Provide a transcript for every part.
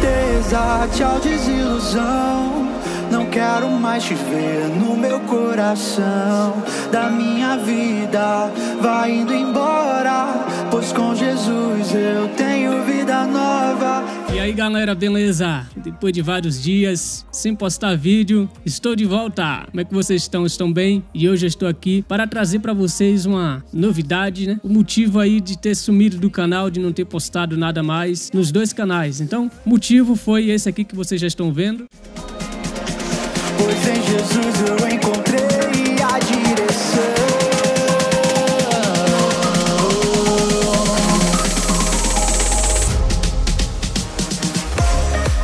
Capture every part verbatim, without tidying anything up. tristeza, tchau desilusão. Não quero mais te ver no meu coração. Da minha vida vai indo embora, pois com Jesus eu tenho vida nova. E aí galera, beleza? Depois de vários dias sem postar vídeo, estou de volta. Como é que vocês estão? Estão bem? E hoje eu estou aqui para trazer para vocês uma novidade, né? O motivo aí de ter sumido do canal, de não ter postado nada mais nos dois canais. Então, o motivo foi esse aqui que vocês já estão vendo. Pois em Jesus eu encontrei a direção.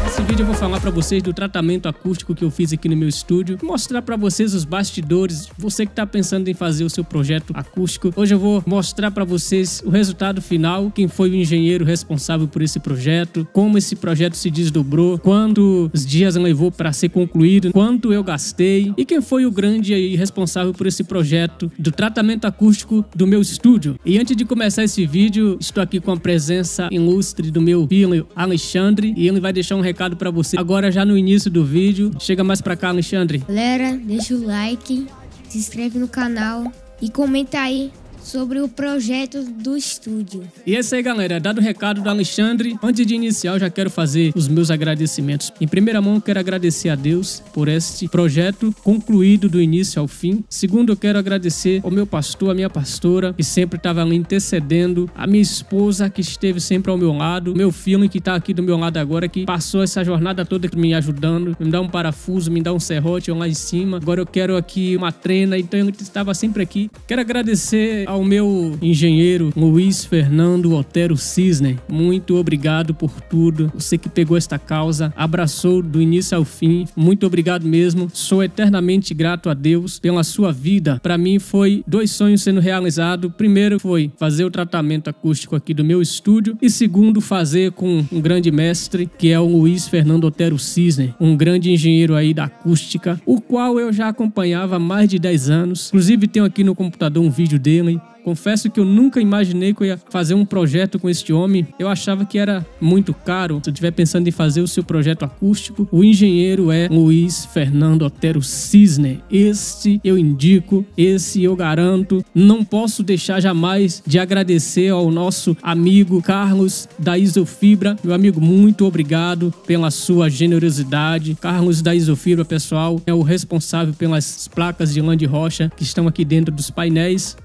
Nesse vídeo eu vou falar para vocês do tratamento acústico que eu fiz aqui no meu estúdio, mostrar para vocês os bastidores. Você que tá pensando em fazer o seu projeto acústico, hoje eu vou mostrar para vocês o resultado final, quem foi o engenheiro responsável por esse projeto, como esse projeto se desdobrou, quantos dias levou para ser concluído, quanto eu gastei e quem foi o grande aí responsável por esse projeto do tratamento acústico do meu estúdio. E antes de começar esse vídeo, estou aqui com a presença ilustre do meu filho Alexandre, e ele vai deixar um recado para você agora já no início do vídeo. Chega mais pra cá, Alexandre. Galera, deixa o like, se inscreve no canal e comenta aí sobre o projeto do estúdio. E é isso aí, galera. Dado o recado do Alexandre, antes de iniciar, eu já quero fazer os meus agradecimentos. Em primeira mão, eu quero agradecer a Deus por este projeto concluído do início ao fim. Segundo, eu quero agradecer ao meu pastor, a minha pastora, que sempre estava ali intercedendo, a minha esposa, que esteve sempre ao meu lado, meu filho, que está aqui do meu lado agora, que passou essa jornada toda me ajudando, me dá um parafuso, me dá um serrote lá em cima. Agora eu quero aqui uma trena, então ele estava sempre aqui. Quero agradecer ao ao meu engenheiro Luiz Fernando Otero Cysne. Muito obrigado por tudo. Você que pegou esta causa, abraçou do início ao fim. Muito obrigado mesmo. Sou eternamente grato a Deus pela sua vida. Para mim foi dois sonhos sendo realizados. Primeiro foi fazer o tratamento acústico aqui do meu estúdio e segundo fazer com um grande mestre que é o Luiz Fernando Otero Cysne, um grande engenheiro aí da acústica, o qual eu já acompanhava há mais de dez anos. Inclusive tenho aqui no computador um vídeo dele. Confesso que eu nunca imaginei que eu ia fazer um projeto com este homem. Eu achava que era muito caro. Se eu estiver pensando em fazer o seu projeto acústico, o engenheiro é Luiz Fernando Otero Cysne. Este eu indico, esse eu garanto. Não posso deixar jamais de agradecer ao nosso amigo Carlos da Isofibra. Meu amigo, muito obrigado pela sua generosidade. Carlos da Isofibra, pessoal, é o responsável pelas placas de lã de rocha que estão aqui dentro dos painéis.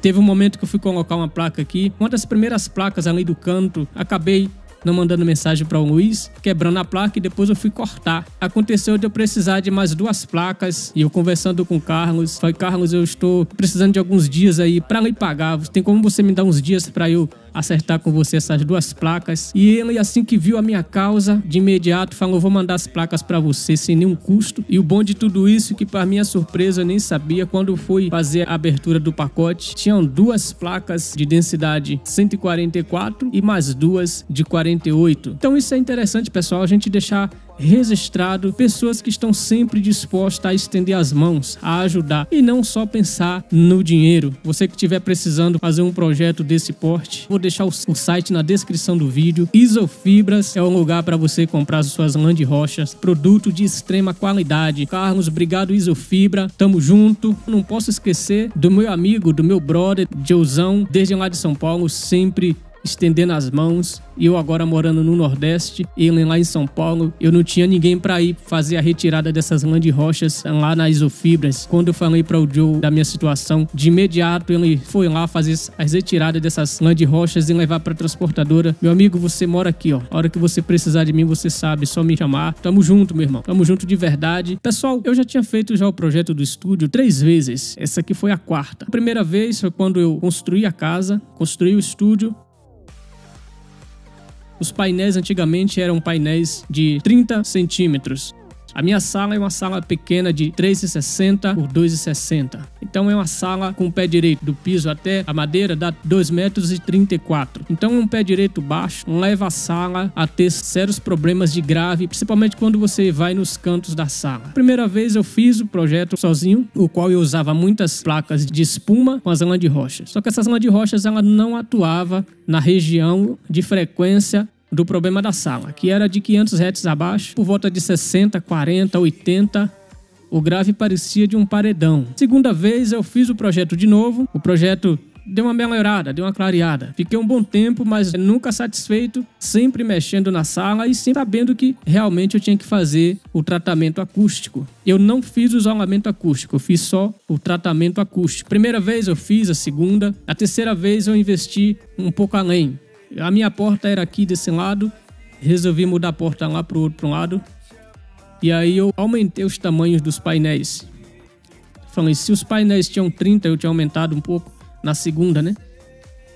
Teve um momento que eu fui colocar uma placa aqui. Uma das primeiras placas ali do canto, acabei não mandando mensagem para o Luiz, quebrando a placa e depois eu fui cortar. Aconteceu de eu precisar de mais duas placas e eu conversando com o Carlos, falei: Carlos, eu estou precisando de alguns dias aí para lhe pagar. Tem como você me dar uns dias para eu acertar com você essas duas placas? E ele, assim que viu a minha causa, de imediato falou: vou mandar as placas para você sem nenhum custo. E o bom de tudo isso, que para minha surpresa eu nem sabia, quando fui fazer a abertura do pacote, tinham duas placas de densidade cento e quarenta e quatro e mais duas de quarenta e oito. Então isso é interessante, pessoal, a gente deixar registrado pessoas que estão sempre dispostas a estender as mãos, a ajudar e não só pensar no dinheiro. Você que estiver precisando fazer um projeto desse porte, vou deixar o site na descrição do vídeo. Isofibras é um lugar para você comprar suas lã de rochas, produto de extrema qualidade. Carlos, obrigado Isofibra, tamo junto. Não posso esquecer do meu amigo, do meu brother Joezão, desde lá de São Paulo, sempre estendendo as mãos. Eu agora morando no Nordeste, ele lá em São Paulo, eu não tinha ninguém para ir fazer a retirada dessas lã de rochas lá na Isofibras. Quando eu falei para o Joe da minha situação, de imediato ele foi lá fazer as retiradas dessas lã de rochas e levar para transportadora. Meu amigo, você mora aqui, ó. A hora que você precisar de mim, você sabe, só me chamar. Tamo junto, meu irmão. Tamo junto de verdade. Pessoal, eu já tinha feito já o projeto do estúdio três vezes. Essa aqui foi a quarta. A primeira vez foi quando eu construí a casa, construí o estúdio. Os painéis antigamente eram painéis de trinta centímetros. A minha sala é uma sala pequena de três e sessenta por dois e sessenta. Então é uma sala com o pé direito do piso até a madeira dá dois metros e trinta e quatro. Então um pé direito baixo leva a sala a ter sérios problemas de grave, principalmente quando você vai nos cantos da sala. Primeira vez eu fiz o projeto sozinho, o qual eu usava muitas placas de espuma com as lã de rochas. Só que essas lã de rochas ela não atuava na região de frequência do problema da sala, que era de quinhentos hertz abaixo, por volta de sessenta, quarenta, oitenta. O grave parecia de um paredão. Segunda vez eu fiz o projeto de novo. O projeto deu uma melhorada, deu uma clareada. Fiquei um bom tempo, mas nunca satisfeito, sempre mexendo na sala e sempre sabendo que realmente eu tinha que fazer o tratamento acústico. Eu não fiz o isolamento acústico, eu fiz só o tratamento acústico. Primeira vez eu fiz, a segunda. A terceira vez eu investi um pouco além. A minha porta era aqui desse lado, resolvi mudar a porta lá para o outro lado. E aí eu aumentei os tamanhos dos painéis. Falei, se os painéis tinham trinta, eu tinha aumentado um pouco. Na segunda, né?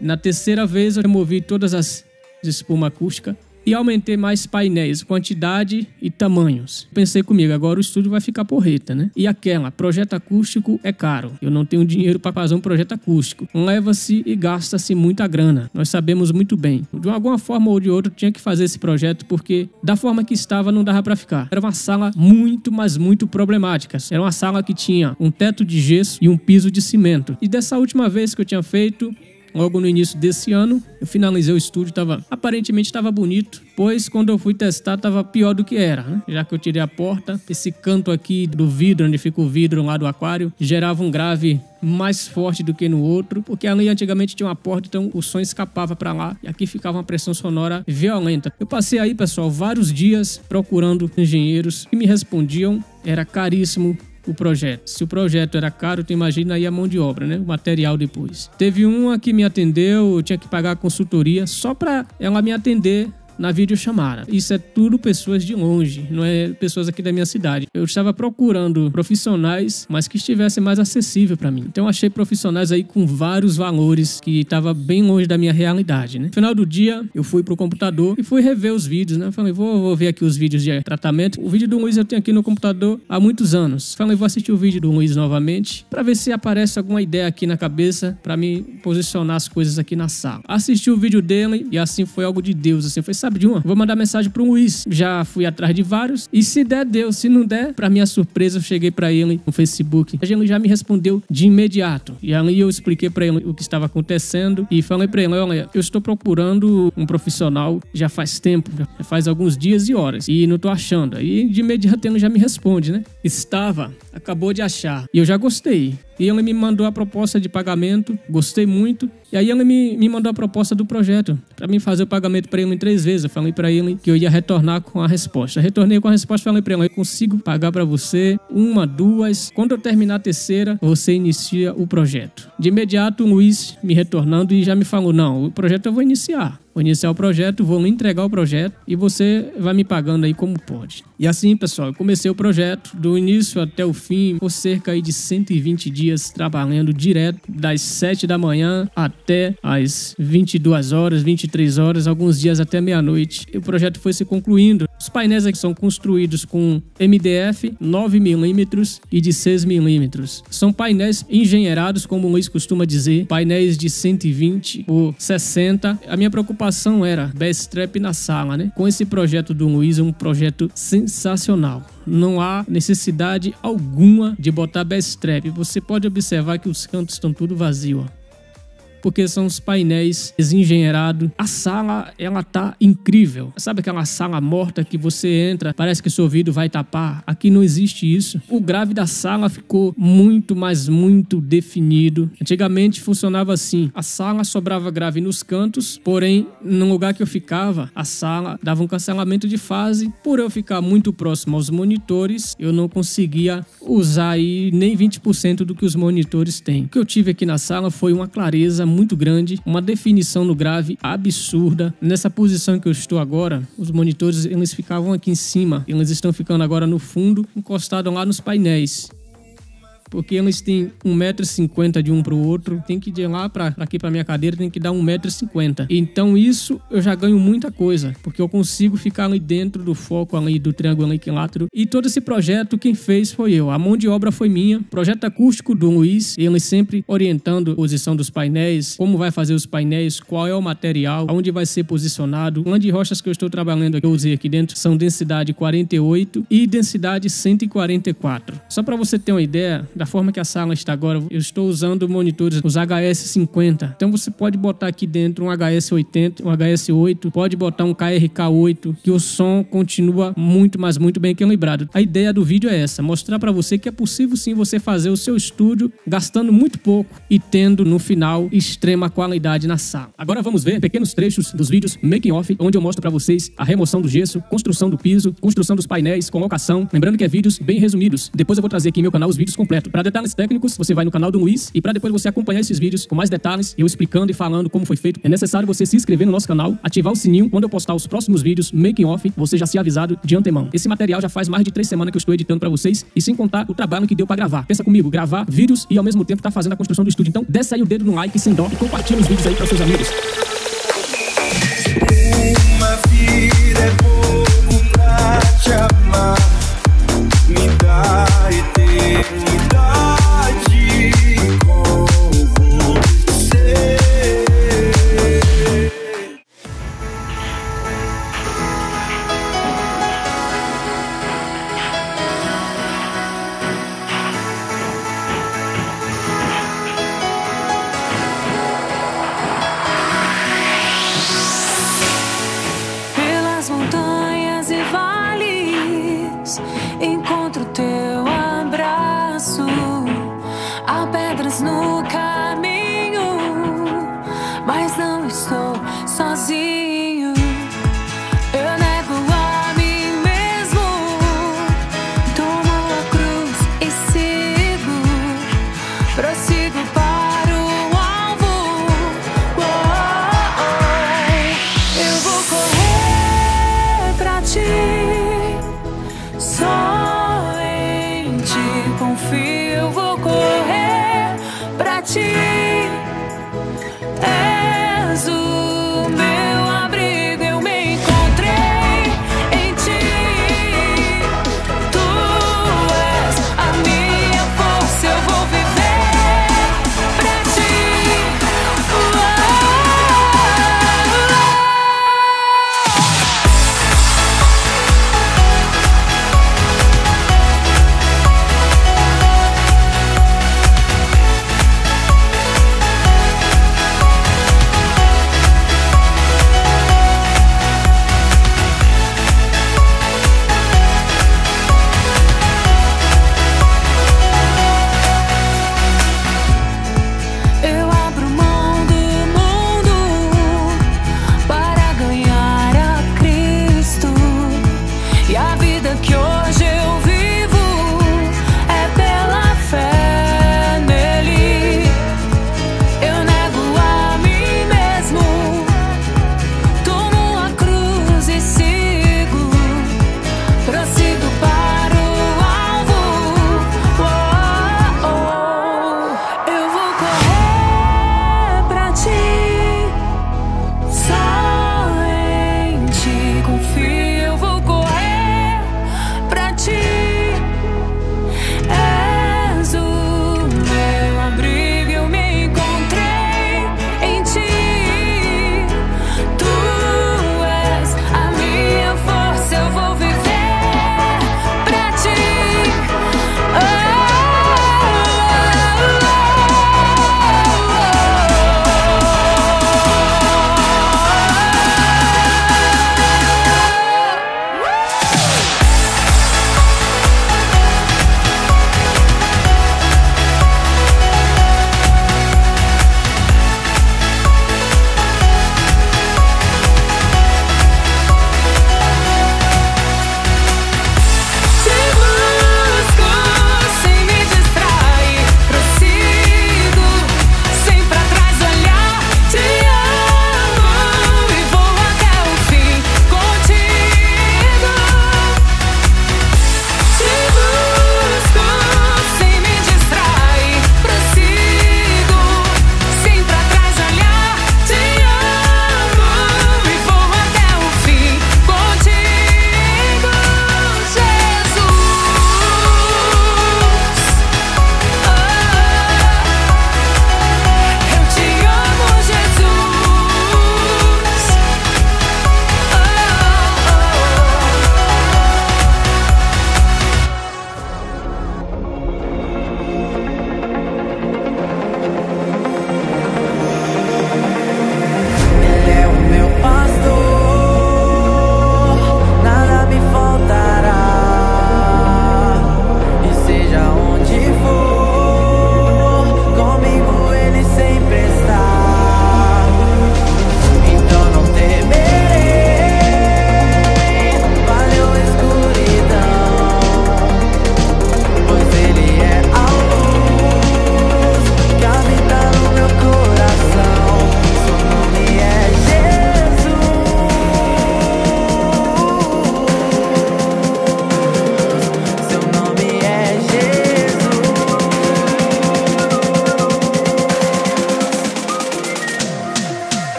Na terceira vez eu removi todas as espumas acústicas e aumentei mais painéis, quantidade e tamanhos. Pensei comigo, agora o estúdio vai ficar porreta, né? E aquela, projeto acústico é caro. Eu não tenho dinheiro para fazer um projeto acústico. Leva-se e gasta-se muita grana. Nós sabemos muito bem. De alguma forma ou de outra, eu tinha que fazer esse projeto porque da forma que estava não dava para ficar. Era uma sala muito, mas muito problemática. Era uma sala que tinha um teto de gesso e um piso de cimento. E dessa última vez que eu tinha feito, logo no início desse ano, eu finalizei o estúdio, tava, aparentemente estava bonito, pois quando eu fui testar estava pior do que era, né? Já que eu tirei a porta, esse canto aqui do vidro, onde fica o vidro lá do aquário, gerava um grave mais forte do que no outro, porque ali antigamente tinha uma porta, então o som escapava para lá e aqui ficava uma pressão sonora violenta. Eu passei aí, pessoal, vários dias procurando engenheiros que me respondiam, era caríssimo o projeto. Se o projeto era caro, tu imagina aí a mão de obra, né? O material depois. Teve uma que me atendeu, eu tinha que pagar a consultoria só para ela me atender na videochamada. Isso é tudo pessoas de longe, não é pessoas aqui da minha cidade. Eu estava procurando profissionais, mas que estivessem mais acessível para mim. Então achei profissionais aí com vários valores que estava bem longe da minha realidade, né? No final do dia, eu fui pro computador e fui rever os vídeos, né? Falei, vou, vou ver aqui os vídeos de tratamento. O vídeo do Luiz eu tenho aqui no computador há muitos anos. Falei, vou assistir o vídeo do Luiz novamente para ver se aparece alguma ideia aqui na cabeça para me posicionar as coisas aqui na sala. Assisti o vídeo dele e assim foi algo de Deus, assim foi, sabe de uma? Vou mandar mensagem pro Luiz. Já fui atrás de vários. E se der, deu. Se não der, pra minha surpresa, eu cheguei pra ele no Facebook. Ele já me respondeu de imediato. E ali eu expliquei pra ele o que estava acontecendo. E falei pra ele, olha, eu estou procurando um profissional já faz tempo. Já faz alguns dias e horas. E não tô achando. E de imediato ele já me responde, né? Estava, acabou de achar. E eu já gostei. E ele me mandou a proposta de pagamento, gostei muito. E aí ele me, me mandou a proposta do projeto, para mim fazer o pagamento para ele em três vezes. Eu falei para ele que eu ia retornar com a resposta. Retornei com a resposta, falei para ele, eu consigo pagar para você uma, duas. Quando eu terminar a terceira, você inicia o projeto. De imediato, o Luiz me retornando e já me falou, não, o projeto eu vou iniciar. Vou iniciar o projeto, vou entregar o projeto e você vai me pagando aí como pode. E assim, pessoal, eu comecei o projeto do início até o fim, por cerca aí de cento e vinte dias trabalhando direto das sete da manhã até as vinte e duas horas, vinte e três horas, alguns dias até meia-noite. E o projeto foi se concluindo. Os painéis aqui são construídos com M D F nove milímetros e de seis milímetros. São painéis engenheirados, como o Luiz costuma dizer, painéis de cento e vinte por sessenta. A minha preocupação era best trap na sala, né? Com esse projeto do Luiz, é um projeto sensacional. Não há necessidade alguma de botar best trap. Você pode observar que os cantos estão tudo vazio, ó, porque são os painéis desengenheirados. A sala, ela tá incrível. Sabe aquela sala morta que você entra, parece que seu ouvido vai tapar? Aqui não existe isso. O grave da sala ficou muito, mas muito definido. Antigamente funcionava assim. A sala sobrava grave nos cantos, porém, no lugar que eu ficava, a sala dava um cancelamento de fase. Por eu ficar muito próximo aos monitores, eu não conseguia usar aí nem vinte por cento do que os monitores têm. O que eu tive aqui na sala foi uma clareza muito grande, uma definição no grave absurda. Nessa posição que eu estou agora, os monitores, eles ficavam aqui em cima, eles estão ficando agora no fundo, encostados lá nos painéis, porque eles têm um metro e cinquenta de um para o outro. Tem que ir lá para aqui para minha cadeira, tem que dar um metro e cinquenta. Então isso eu já ganho muita coisa, porque eu consigo ficar ali dentro do foco ali do triângulo equilátero. E todo esse projeto quem fez foi eu, a mão de obra foi minha. Projeto acústico do Luiz, ele sempre orientando a posição dos painéis, como vai fazer os painéis, qual é o material, aonde vai ser posicionado. Lã de rochas que eu estou trabalhando aqui, eu usei aqui dentro, são densidade quarenta e oito e densidade cento e quarenta e quatro. Só para você ter uma ideia da forma que a sala está agora, eu estou usando monitores, os H S cinquenta. Então você pode botar aqui dentro um H S oitenta, um H S oito, pode botar um K R K oito, que o som continua muito, mas muito bem equilibrado. A ideia do vídeo é essa, mostrar para você que é possível sim você fazer o seu estúdio gastando muito pouco e tendo no final extrema qualidade na sala. Agora vamos ver pequenos trechos dos vídeos making off, onde eu mostro para vocês a remoção do gesso, construção do piso, construção dos painéis, colocação, lembrando que é vídeos bem resumidos. Depois eu vou trazer aqui no meu canal os vídeos completos. Para detalhes técnicos, você vai no canal do Luiz, e para depois você acompanhar esses vídeos com mais detalhes, eu explicando e falando como foi feito, é necessário você se inscrever no nosso canal, ativar o sininho, quando eu postar os próximos vídeos making off, você já ser avisado de antemão. Esse material já faz mais de três semanas que eu estou editando para vocês, e sem contar o trabalho que deu para gravar. Pensa comigo, gravar vídeos e ao mesmo tempo tá fazendo a construção do estúdio. Então desce aí o dedo no like sem dó e compartilha os vídeos aí para seus amigos. Uma vida é pouco pra te amar, me dá eternidade com você.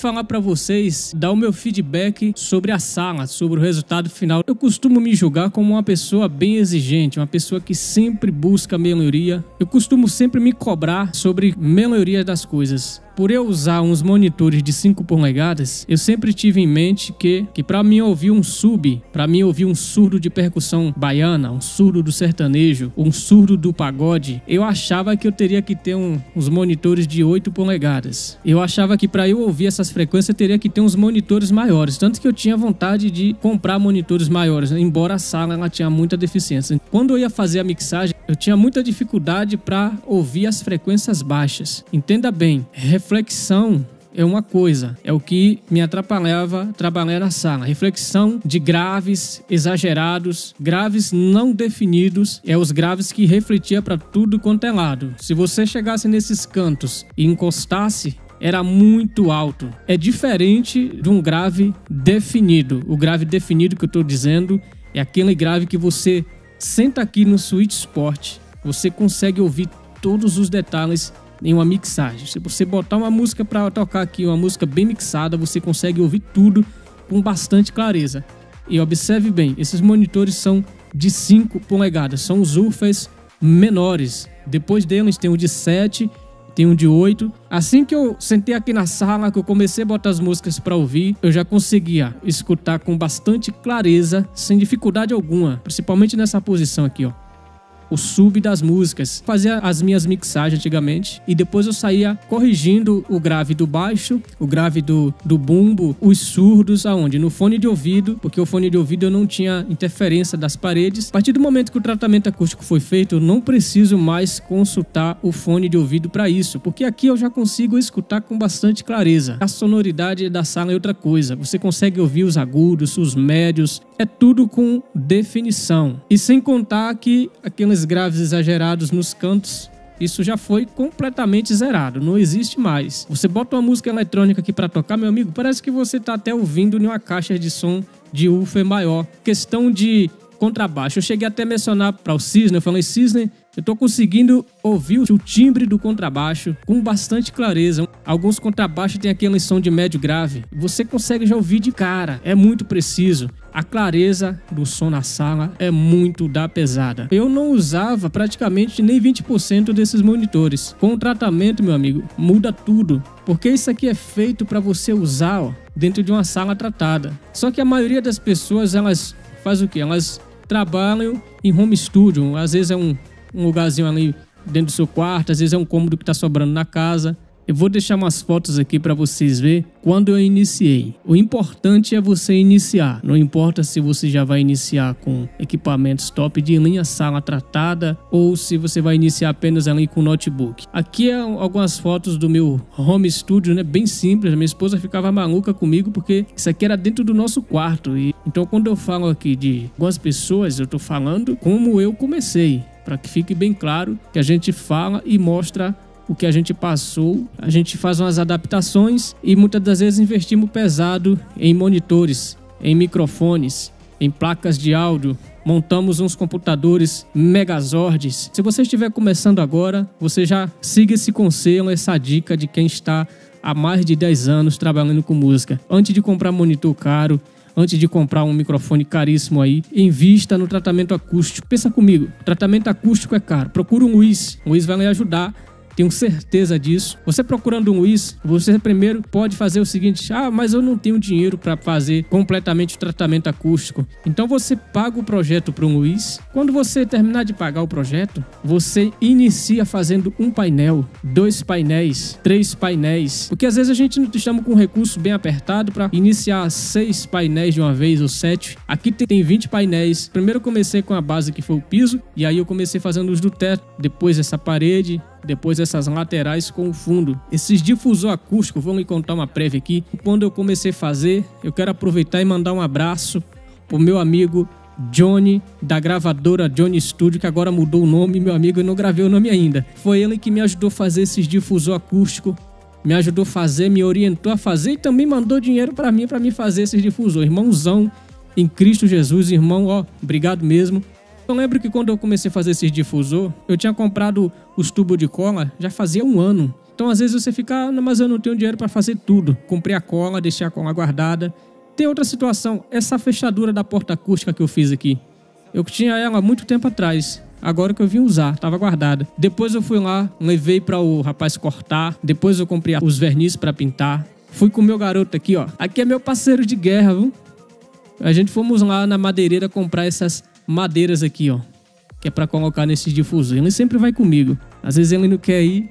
falar para vocês, dar o meu feedback sobre a sala, sobre o resultado final. Eu costumo me julgar como uma pessoa bem exigente, uma pessoa que sempre busca melhoria. Eu costumo sempre me cobrar sobre melhoria das coisas. Por eu usar uns monitores de cinco polegadas, eu sempre tive em mente que, que para mim ouvir um sub, para mim ouvir um surdo de percussão baiana, um surdo do sertanejo, um surdo do pagode, eu achava que eu teria que ter um, uns monitores de oito polegadas. Eu achava que para eu ouvir essas frequências eu teria que ter uns monitores maiores, tanto que eu tinha vontade de comprar monitores maiores, né? Embora a sala ela tinha muita deficiência. Quando eu ia fazer a mixagem, eu tinha muita dificuldade para ouvir as frequências baixas. Entenda bem, reflexão é uma coisa, é o que me atrapalhava trabalhar na sala. Reflexão de graves exagerados, graves não definidos, é os graves que refletia para tudo quanto é lado. Se você chegasse nesses cantos e encostasse, era muito alto. É diferente de um grave definido. O grave definido que eu estou dizendo é aquele grave que você senta aqui no Sweet Spot, você consegue ouvir todos os detalhes em uma mixagem. Se você botar uma música para tocar aqui, uma música bem mixada, você consegue ouvir tudo com bastante clareza. E observe bem, esses monitores são de cinco polegadas, são os U F As menores. Depois deles tem um de sete, tem um de oito. Assim que eu sentei aqui na sala, que eu comecei a botar as músicas para ouvir, eu já conseguia escutar com bastante clareza, sem dificuldade alguma, principalmente nessa posição aqui, ó. O sub das músicas. Fazia as minhas mixagens antigamente e depois eu saía corrigindo o grave do baixo, o grave do, do bumbo, os surdos, aonde? No fone de ouvido, porque o fone de ouvido eu não tinha interferência das paredes. A partir do momento que o tratamento acústico foi feito, eu não preciso mais consultar o fone de ouvido para isso, porque aqui eu já consigo escutar com bastante clareza. A sonoridade da sala é outra coisa. Você consegue ouvir os agudos, os médios, é tudo com definição. E sem contar que aqueles graves exagerados nos cantos, isso já foi completamente zerado, não existe mais. Você bota uma música eletrônica aqui para tocar, meu amigo, parece que você tá até ouvindo em uma caixa de som de U F A maior. Questão de contrabaixo, eu cheguei até a mencionar para o Cysne, eu falei, Cysne, eu tô conseguindo ouvir o timbre do contrabaixo com bastante clareza. Alguns contrabaixos tem aquele som de médio grave, você consegue já ouvir de cara, é muito preciso. A clareza do som na sala é muito da pesada. Eu não usava praticamente nem vinte por cento desses monitores. Com o tratamento, meu amigo, muda tudo. Porque isso aqui é feito para você usar, ó, dentro de uma sala tratada. Só que a maioria das pessoas, elas faz o quê? Elas trabalham em home studio. Às vezes é um, um lugarzinho ali dentro do seu quarto, às vezes é um cômodo que está sobrando na casa. Eu vou deixar umas fotos aqui para vocês verem quando eu iniciei. O importante é você iniciar. Não importa se você já vai iniciar com equipamentos top de linha, sala tratada, ou se você vai iniciar apenas ali com notebook. Aqui é algumas fotos do meu home studio, né? Bem simples. Minha esposa ficava maluca comigo porque isso aqui era dentro do nosso quarto. E então quando eu falo aqui de algumas pessoas, eu tô falando como eu comecei, para que fique bem claro que a gente fala e mostra o que a gente passou. A gente faz umas adaptações e muitas das vezes investimos pesado em monitores, em microfones, em placas de áudio. Montamos uns computadores megazords. Se você estiver começando agora, você já siga esse conselho, essa dica de quem está há mais de dez anos trabalhando com música. Antes de comprar monitor caro, antes de comprar um microfone caríssimo aí, invista no tratamento acústico. Pensa comigo, tratamento acústico é caro. Procura um Luiz, o Luiz vai lhe ajudar. Tenho certeza disso. Você procurando um Luiz, você primeiro pode fazer o seguinte: ah, mas eu não tenho dinheiro para fazer completamente o tratamento acústico. Então você paga o projeto para um Luiz. Quando você terminar de pagar o projeto, você inicia fazendo um painel, dois painéis, três painéis. Porque às vezes a gente não estamos com um recurso bem apertado para iniciar seis painéis de uma vez ou sete. Aqui tem vinte painéis. Primeiro eu comecei com a base que foi o piso, e aí eu comecei fazendo os do teto, depois essa parede, depois essas laterais com o fundo. Esses difusor acústico, vou lhe contar uma prévia aqui. Quando eu comecei a fazer, eu quero aproveitar e mandar um abraço pro meu amigo Johnny, da gravadora Johnny Studio, que agora mudou o nome, meu amigo, eu não gravei o nome ainda. Foi ele que me ajudou a fazer esses difusor acústico, me ajudou a fazer, me orientou a fazer e também mandou dinheiro para mim, para me fazer esses difusor. Irmãozão em Cristo Jesus, irmão, ó, obrigado mesmo. Eu lembro que quando eu comecei a fazer esses difusor, eu tinha comprado os tubos de cola já fazia um ano. Então, às vezes você fica, ah, mas eu não tenho dinheiro para fazer tudo. Comprei a cola, deixei a cola guardada. Tem outra situação, essa fechadura da porta acústica que eu fiz aqui. Eu tinha ela há muito tempo atrás. Agora que eu vim usar, estava guardada. Depois eu fui lá, levei para o rapaz cortar. Depois eu comprei os verniz para pintar. Fui com o meu garoto aqui, ó. Aqui é meu parceiro de guerra, viu? A gente fomos lá na madeireira comprar essas madeiras aqui, ó. Que é para colocar nesses difusores. Ele sempre vai comigo. Às vezes ele não quer ir.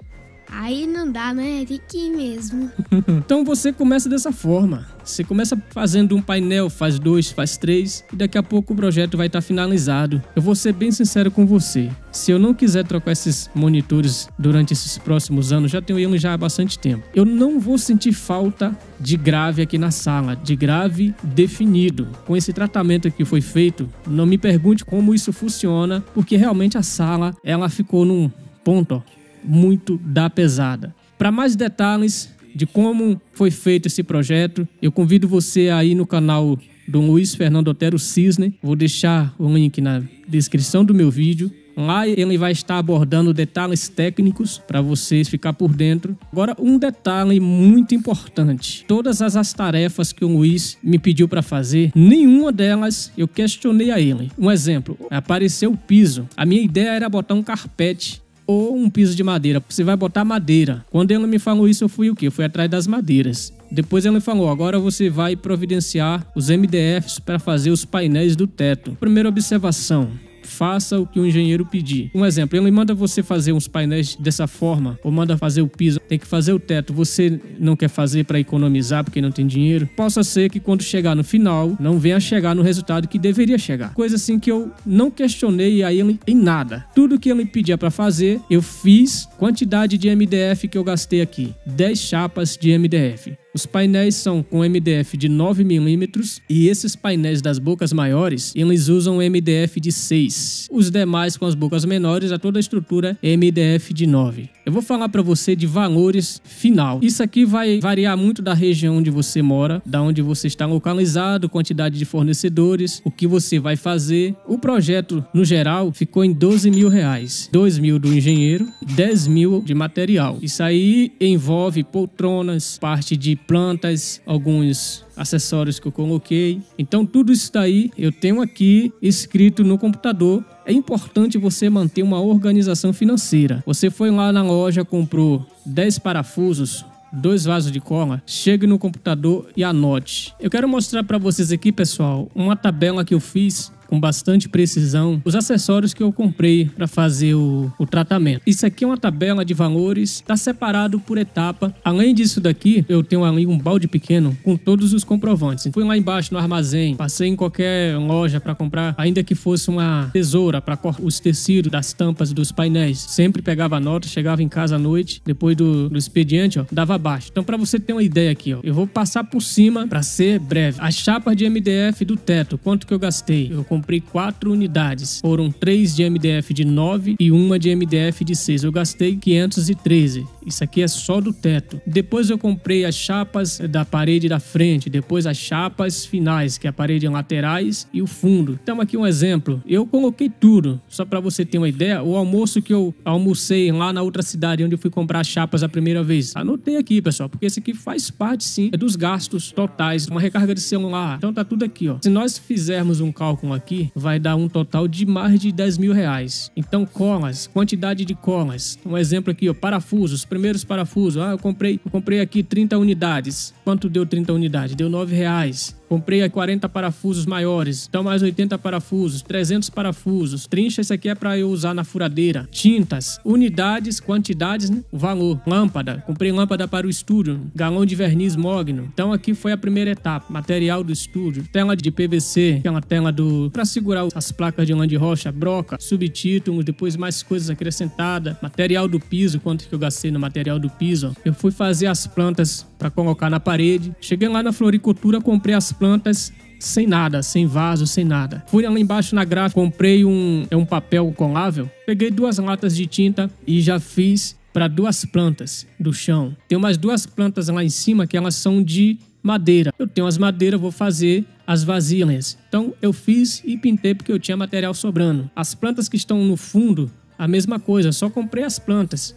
Aí não dá, né? Tem que ir mesmo. Então você começa dessa forma. Você começa fazendo um painel, faz dois, faz três. E daqui a pouco o projeto vai estar finalizado. Eu vou ser bem sincero com você. Se eu não quiser trocar esses monitores durante esses próximos anos, já tenho eles já há bastante tempo. Eu não vou sentir falta de grave aqui na sala. De grave definido. Com esse tratamento que foi feito, não me pergunte como isso funciona. Porque realmente a sala, ela ficou num ponto, ó, muito da pesada. Para mais detalhes de como foi feito esse projeto, eu convido você aí no canal do Luiz Fernando Otero Cysne. Vou deixar o link na descrição do meu vídeo. Lá ele vai estar abordando detalhes técnicos para vocês ficar por dentro. Agora, um detalhe muito importante. Todas as, as tarefas que o Luiz me pediu para fazer, nenhuma delas eu questionei a ele. Um exemplo, apareceu o piso. A minha ideia era botar um carpete ou um piso de madeira, você vai botar madeira. Quando ele me falou isso, eu fui o quê? Eu fui atrás das madeiras. Depois ele falou, agora você vai providenciar os M D Fs para fazer os painéis do teto. Primeira observação, faça o que o engenheiro pedir. Um exemplo, ele manda você fazer uns painéis dessa forma, ou manda fazer o piso, tem que fazer o teto, você não quer fazer para economizar porque não tem dinheiro. Possa ser que quando chegar no final, não venha chegar no resultado que deveria chegar. Coisa assim que eu não questionei a ele em nada. Tudo que ele pedia para fazer, eu fiz. Quantidade de M D F que eu gastei aqui, dez chapas de M D F. Os painéis são com M D F de nove milímetros e esses painéis das bocas maiores, eles usam M D F de seis. Os demais com as bocas menores, a toda a estrutura é M D F de nove. Eu vou falar para você de valores final. Isso aqui vai variar muito da região onde você mora, da onde você está localizado, quantidade de fornecedores, o que você vai fazer. O projeto, no geral, ficou em doze mil reais. dois mil do engenheiro, dez mil de material. Isso aí envolve poltronas, parte de plantas, alguns acessórios que eu coloquei. Então tudo isso daí eu tenho aqui escrito no computador. É importante você manter uma organização financeira. Você foi lá na loja, comprou dez parafusos, dois vasos de cola, chegue no computador e anote. Eu quero mostrar para vocês aqui, pessoal, uma tabela que eu fiz com bastante precisão, os acessórios que eu comprei para fazer o, o tratamento. Isso aqui é uma tabela de valores, está separado por etapa. Além disso daqui, eu tenho ali um balde pequeno com todos os comprovantes. Fui lá embaixo no armazém, passei em qualquer loja para comprar, ainda que fosse uma tesoura para cortar os tecidos das tampas dos painéis. Sempre pegava a nota, chegava em casa à noite, depois do, do expediente, ó, dava abaixo. Então para você ter uma ideia aqui, ó, eu vou passar por cima para ser breve. As chapas de M D F do teto, quanto que eu gastei? Eu comprei quatro unidades, foram três de M D F de nove e uma de M D F de seis. Eu gastei quinhentos e treze. Isso aqui é só do teto. Depois eu comprei as chapas da parede da frente, depois as chapas finais, que é a parede laterais e o fundo. Então aqui um exemplo, eu coloquei tudo. Só para você ter uma ideia, o almoço que eu almocei lá na outra cidade onde eu fui comprar as chapas a primeira vez. Anotei aqui, pessoal, porque esse aqui faz parte sim dos gastos totais, uma recarga de celular. Então tá tudo aqui, ó. Se nós fizermos um cálculo aqui, vai dar um total de mais de dez mil reais. Então colas, quantidade de colas, um exemplo aqui, ó, parafusos, primeiros parafusos, ah, eu comprei eu comprei aqui trinta unidades, quanto deu trinta unidades? Deu nove reais. Comprei quarenta parafusos maiores, então mais oitenta parafusos, trezentos parafusos, trincha, isso aqui é para eu usar na furadeira, tintas, unidades, quantidades, né? O valor, lâmpada, comprei lâmpada para o estúdio, galão de verniz mogno. Então aqui foi a primeira etapa, material do estúdio, tela de P V C, aquela tela do para segurar as placas de lã de rocha, broca, subtítulo, depois mais coisas acrescentadas, material do piso, quanto que eu gastei no material do piso, ó. Eu fui fazer as plantas para colocar na parede, cheguei lá na floricultura, comprei as plantas sem nada, sem vaso, sem nada. Fui lá embaixo na gráfica, comprei um, um papel colável, peguei duas latas de tinta e já fiz para duas plantas do chão. Tem umas duas plantas lá em cima que elas são de madeira. Eu tenho as madeiras, vou fazer as vasilhas. Então eu fiz e pintei porque eu tinha material sobrando. As plantas que estão no fundo, a mesma coisa, só comprei as plantas.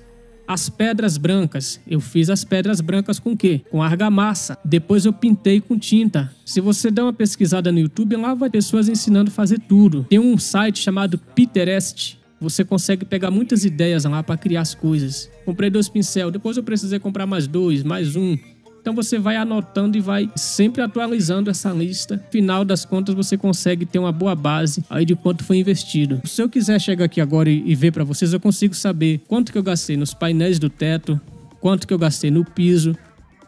As pedras brancas, eu fiz as pedras brancas com o quê? Com argamassa. Depois eu pintei com tinta. Se você der uma pesquisada no YouTube, lá vai pessoas ensinando a fazer tudo. Tem um site chamado Pinterest. Você consegue pegar muitas ideias lá para criar as coisas. Comprei dois pincel, depois eu precisei comprar mais dois, mais um. Então você vai anotando e vai sempre atualizando essa lista. Final das contas você consegue ter uma boa base aí de quanto foi investido. Se eu quiser chegar aqui agora e, e ver para vocês, eu consigo saber quanto que eu gastei nos painéis do teto, quanto que eu gastei no piso,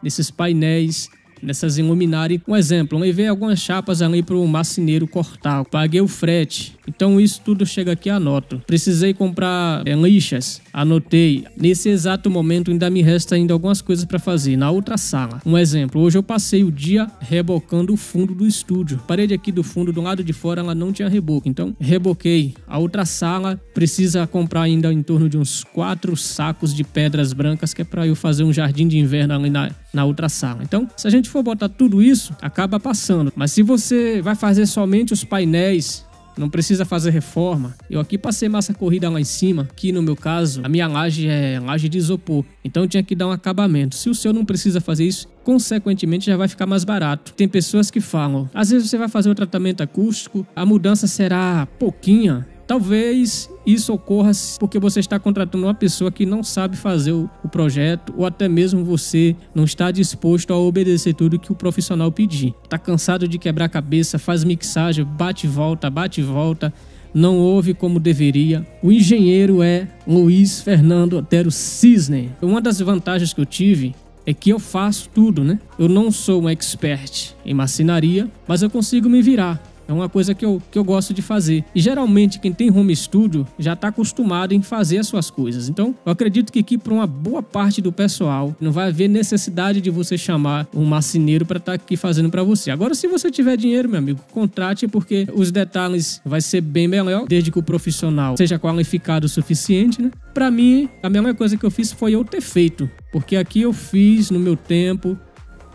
nesses painéis, nessas luminárias. Um exemplo, eu levei algumas chapas ali para o marceneiro cortar, paguei o frete. Então isso tudo chega aqui e anoto. Precisei comprar é, lixas, anotei. Nesse exato momento ainda me resta ainda algumas coisas para fazer na outra sala. Um exemplo, hoje eu passei o dia rebocando o fundo do estúdio. A parede aqui do fundo, do lado de fora, ela não tinha reboco, então reboquei. A outra sala precisa comprar ainda em torno de uns quatro sacos de pedras brancas, que é para eu fazer um jardim de inverno ali na, na outra sala. Então se a gente for botar tudo isso, acaba passando. Mas se você vai fazer somente os painéis, não precisa fazer reforma. Eu aqui passei massa corrida lá em cima, que no meu caso, a minha laje é laje de isopor. Então tinha que dar um acabamento. Se o seu não precisa fazer isso, consequentemente já vai ficar mais barato. Tem pessoas que falam, às vezes você vai fazer um tratamento acústico, a mudança será pouquinha. Talvez isso ocorra porque você está contratando uma pessoa que não sabe fazer o projeto, ou até mesmo você não está disposto a obedecer tudo que o profissional pedir. Está cansado de quebrar a cabeça, faz mixagem, bate e volta, bate e volta, não ouve como deveria. O engenheiro é Luiz Fernando Otero Cysne. Uma das vantagens que eu tive é que eu faço tudo, né? Eu não sou um expert em marcenaria, mas eu consigo me virar. É uma coisa que eu, que eu gosto de fazer. E geralmente quem tem home studio já está acostumado em fazer as suas coisas. Então eu acredito que aqui para uma boa parte do pessoal não vai haver necessidade de você chamar um marceneiro para estar tá aqui fazendo para você. Agora, se você tiver dinheiro, meu amigo, contrate, porque os detalhes vai ser bem melhor, desde que o profissional seja qualificado o suficiente, né? Para mim, a mesma coisa que eu fiz foi eu ter feito. Porque aqui eu fiz no meu tempo,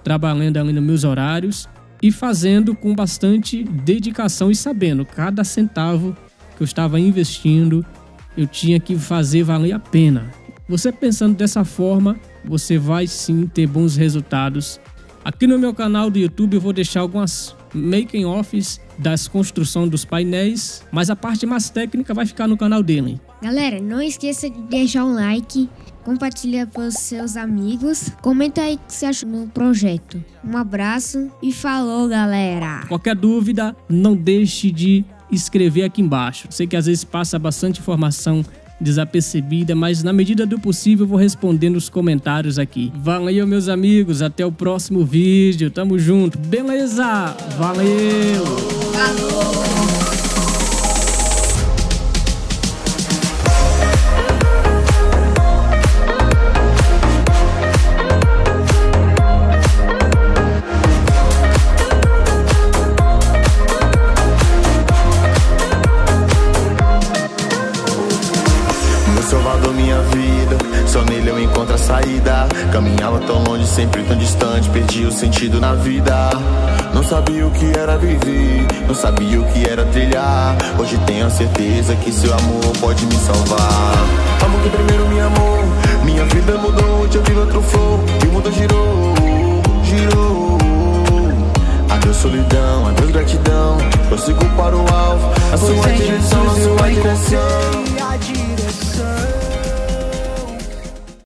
trabalhando ali nos meus horários, e fazendo com bastante dedicação e sabendo cada centavo que eu estava investindo, eu tinha que fazer valer a pena. Você pensando dessa forma, você vai sim ter bons resultados. Aqui no meu canal do YouTube eu vou deixar algumas making offs das construções dos painéis, mas a parte mais técnica vai ficar no canal dele. Galera, não esqueça de deixar um like, compartilha com os seus amigos, comenta aí o que você achou no projeto. Um abraço e falou, galera! Qualquer dúvida, não deixe de escrever aqui embaixo. Sei que às vezes passa bastante informação desapercebida, mas na medida do possível eu vou respondendo os comentários aqui. Valeu, meus amigos, até o próximo vídeo, tamo junto, beleza? Valeu! Falou! Caminhava tão longe, sempre tão distante, perdi o sentido na vida. Não sabia o que era viver, não sabia o que era trilhar. Hoje tenho a certeza que seu amor pode me salvar. Amor que primeiro me amou, minha vida mudou, te ouvi outro flow, e o mundo girou, girou. Adeus solidão, adeus gratidão, prossigo para o alvo, a sua direção, a sua direção.